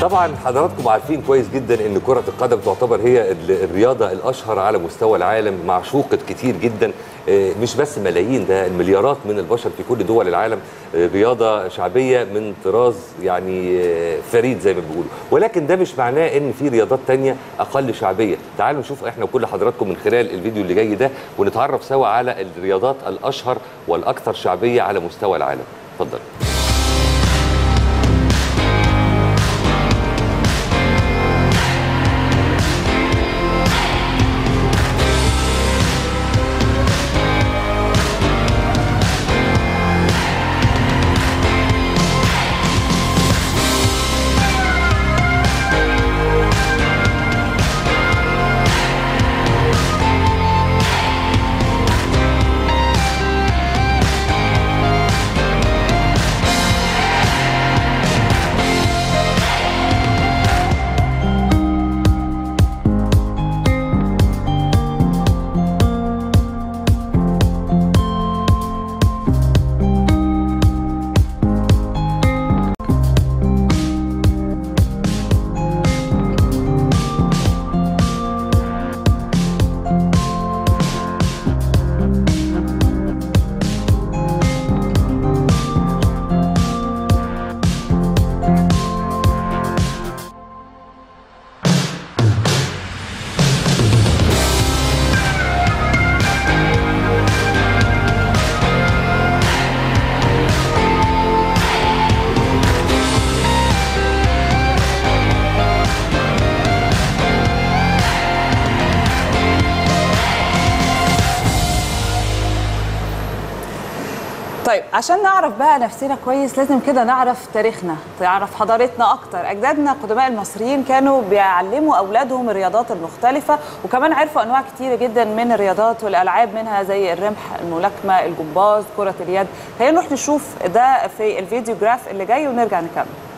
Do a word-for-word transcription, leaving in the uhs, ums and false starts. طبعا حضراتكم عارفين كويس جدا ان كرة القدم تعتبر هي الرياضة الاشهر على مستوى العالم، معشوقة كتير جدا، مش بس ملايين، ده المليارات من البشر في كل دول العالم. رياضة شعبية من طراز يعني فريد زي ما بيقولوا، ولكن ده مش معناه ان في رياضات تانية اقل شعبية. تعالوا نشوف احنا وكل حضراتكم من خلال الفيديو اللي جاي ده ونتعرف سوا على الرياضات الاشهر والاكثر شعبية على مستوى العالم. اتفضل. طيب عشان نعرف بقى نفسنا كويس لازم كده نعرف تاريخنا، تعرف حضارتنا اكتر. اجدادنا قدماء المصريين كانوا بيعلموا اولادهم الرياضات المختلفه، وكمان عرفوا انواع كتيره جدا من الرياضات والالعاب، منها زي الرمح، الملاكمه، الجمباز، كره اليد. خلينا نروح نشوف ده في الفيديوغراف اللي جاي ونرجع نكمل.